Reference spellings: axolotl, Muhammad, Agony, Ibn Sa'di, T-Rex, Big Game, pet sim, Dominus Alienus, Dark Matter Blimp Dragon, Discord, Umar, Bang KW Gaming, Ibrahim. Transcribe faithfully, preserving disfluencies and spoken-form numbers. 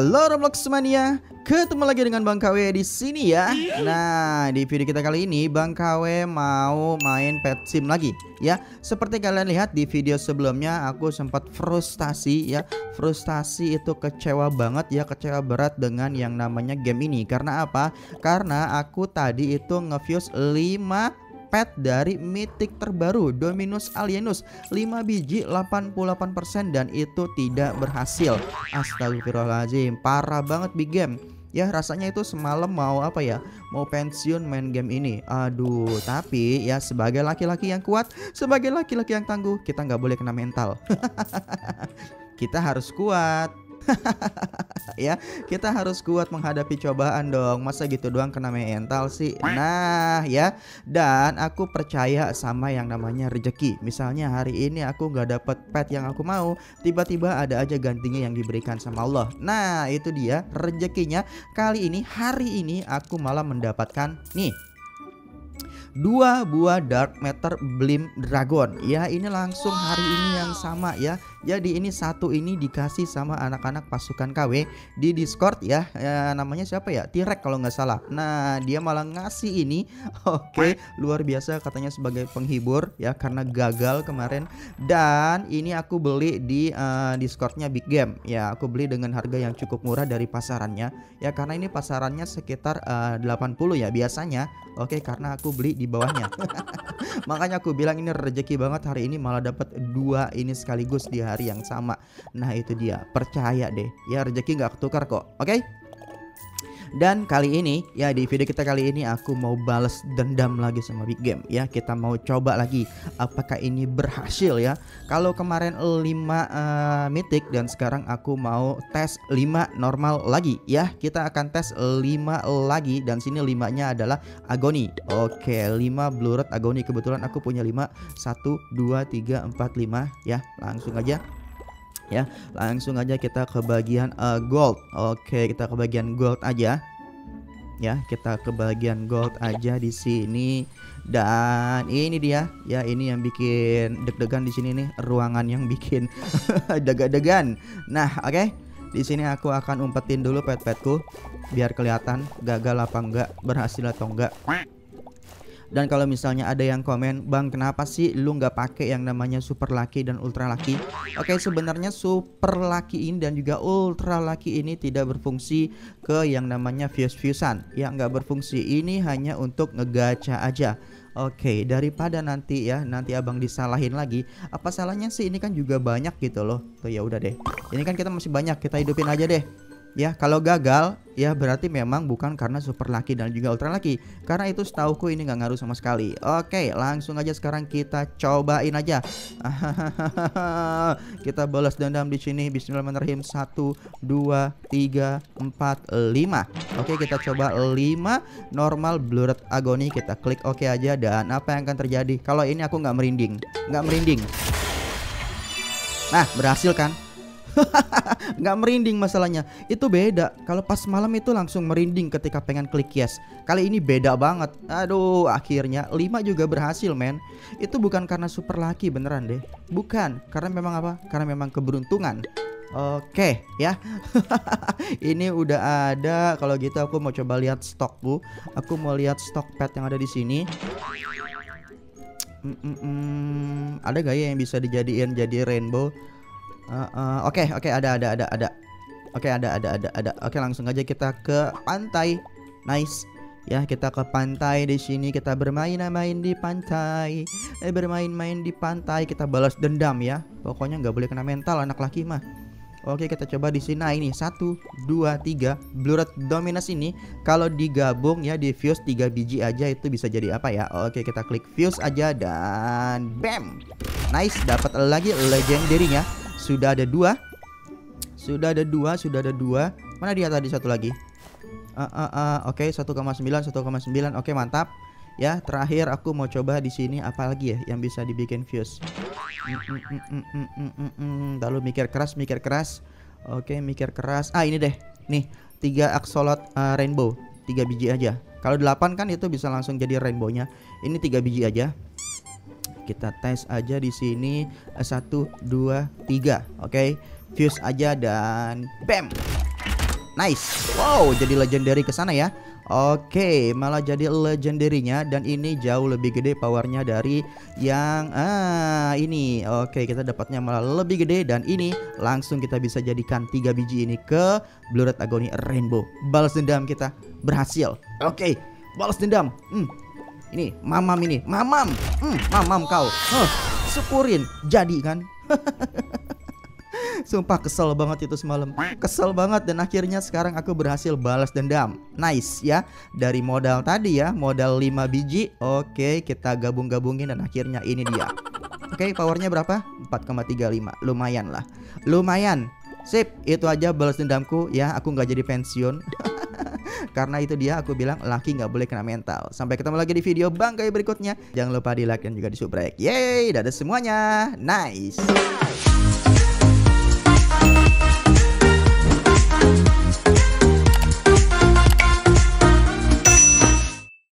Halo Roblox Mania, ketemu lagi dengan Bang K W di sini ya. Nah, di video kita kali ini Bang K W mau main pet sim lagi ya. Seperti kalian lihat di video sebelumnya, aku sempat frustasi ya. Frustasi itu kecewa banget ya, kecewa berat dengan yang namanya game ini. Karena apa? Karena aku tadi itu nge-fuse lima pet dari mythic terbaru Dominus Alienus lima biji delapan puluh delapan persen dan itu tidak berhasil. Astagfirullahaladzim, parah banget Big Game. Ya rasanya itu semalam mau apa ya, mau pensiun main game ini. Aduh, tapi ya sebagai laki-laki yang kuat, sebagai laki-laki yang tangguh, kita nggak boleh kena mental. Kita harus kuat. Ya, kita harus kuat menghadapi cobaan dong. Masa gitu doang kena mental sih. Nah ya, dan aku percaya sama yang namanya rejeki. Misalnya hari ini aku gak dapet pet yang aku mau, tiba-tiba ada aja gantinya yang diberikan sama Allah. Nah itu dia rejekinya. Kali ini, hari ini aku malah mendapatkan nih dua buah Dark Matter Blimp Dragon. Ya ini langsung hari ini yang sama ya. Jadi ini satu ini dikasih sama anak-anak pasukan K W di Discord ya, e, namanya siapa ya, T-Rex kalau nggak salah. Nah dia malah ngasih ini. Oke, luar biasa, katanya sebagai penghibur ya karena gagal kemarin. Dan ini aku beli di e, Discordnya Big Game ya. Aku beli dengan harga yang cukup murah dari pasarannya ya, karena ini pasarannya sekitar e, delapan puluh ya biasanya. Oke, karena aku beli di bawahnya. Makanya aku bilang ini rezeki banget, hari ini malah dapat dua ini sekaligus di hari yang sama. Nah itu dia, percaya deh ya, rezeki nggak ketukar kok. Oke okay? Dan kali ini ya, di video kita kali ini aku mau balas dendam lagi sama Big Game ya. Kita mau coba lagi apakah ini berhasil ya. Kalau kemarin lima uh, mythic, dan sekarang aku mau tes lima normal lagi ya. Kita akan tes lima lagi, dan sini lima nya adalah Agony. Oke, lima blurat Agony. Kebetulan aku punya lima. Satu, dua, tiga, empat, lima ya. Langsung aja ya, langsung aja kita ke bagian uh, gold. Oke, kita ke bagian gold aja ya, kita ke bagian gold aja di sini. Dan ini dia ya, ini yang bikin deg-degan di sini nih, ruangan yang bikin deg-degan. Nah oke okay. Di sini aku akan umpetin dulu pet-petku biar kelihatan gagal apa enggak, berhasil atau enggak. Dan kalau misalnya ada yang komen, "Bang, kenapa sih lu nggak pakai yang namanya super lucky dan ultra lucky?" Oke, sebenarnya super lucky ini dan juga ultra lucky ini tidak berfungsi ke yang namanya fuse-fusean. Ya, nggak berfungsi. Ini hanya untuk ngegacha aja. Oke, daripada nanti ya, nanti abang disalahin lagi. Apa salahnya sih? Ini kan juga banyak gitu loh. Tuh ya udah deh. Ini kan kita masih banyak, kita hidupin aja deh. Ya kalau gagal ya berarti memang bukan karena super lucky dan juga ultra lucky, karena itu setauku ini nggak ngaruh sama sekali. Oke, langsung aja sekarang kita cobain aja. Kita balas dendam di sini. Bismillahirrahmanirrahim. Satu, dua, tiga, empat, lima. Oke, kita coba lima normal blurat Agony. Kita klik oke aja, dan apa yang akan terjadi kalau ini aku nggak merinding? Nggak merinding. Nah berhasil kan? Nggak merinding masalahnya. Itu beda. Kalau pas malam itu langsung merinding ketika pengen klik yes. Kali ini beda banget. Aduh, akhirnya lima juga berhasil men. Itu bukan karena super lucky beneran deh. Bukan. Karena memang apa? Karena memang keberuntungan. Oke ya. Ini udah ada. Kalau gitu aku mau coba lihat stok bu. Aku mau lihat stok pet yang ada di sini. Mm -mm. Ada gak ya yang bisa dijadiin jadi rainbow? Oke, uh, uh, oke, okay, okay, ada, ada, ada, ada. Oke, okay, ada, ada, ada, ada. Oke, okay, langsung aja kita ke pantai. Nice. Ya, kita ke pantai di sini. Kita bermain-main di pantai. Eh, bermain-main di pantai. Kita balas dendam ya. Pokoknya nggak boleh kena mental anak laki mah. Oke, okay, kita coba di sini. Nah, ini satu, dua, tiga. Blurat Dominus ini kalau digabung ya di fuse tiga biji aja itu bisa jadi apa ya? Oke, okay, kita klik fuse aja dan bam. Nice, dapat lagi legendary-nya. Sudah ada dua, sudah ada dua, sudah ada dua. Mana dia tadi satu lagi? Uh, uh, uh, Oke, okay, satu koma sembilan, satu koma sembilan. Oke, okay, mantap. Ya, terakhir aku mau coba di sini apalagi ya yang bisa dibikin fuse. Mm, mm, mm, mm, mm, mm, mm. Lalu mikir keras, mikir keras. Oke, okay, mikir keras. Ah, ini deh. Nih, tiga axolotl uh, rainbow, tiga biji aja. Kalau delapan kan itu bisa langsung jadi rainbownya. Ini tiga biji aja. Kita tes aja di sini. Satu, dua, tiga. Oke, fuse aja dan bam. Nice. Wow, jadi legendary ke sana ya. Oke, malah jadi legendarinya, dan ini jauh lebih gede powernya dari yang ah ini. Oke, kita dapatnya malah lebih gede, dan ini langsung kita bisa jadikan tiga biji ini ke Blue Red Agony Rainbow. Balas dendam kita berhasil. Oke, balas dendam. Hmm. Ini mamam ini, mamam. Hmm, mamam kau. Huh, syukurin jadi kan. Sumpah kesel banget itu semalam. Kesel banget, dan akhirnya sekarang aku berhasil balas dendam. Nice ya. Dari modal tadi ya, modal lima biji. Oke, kita gabung-gabungin dan akhirnya ini dia. Oke, powernya berapa? empat koma tiga lima. Lumayan lah. Lumayan. Sip, itu aja balas dendamku ya. Aku nggak jadi pensiun. Karena itu dia, aku bilang laki nggak boleh kena mental. Sampai ketemu lagi di video Bang K W berikutnya. Jangan lupa di like dan juga di subscribe. Yeay, dadah semuanya. Nice.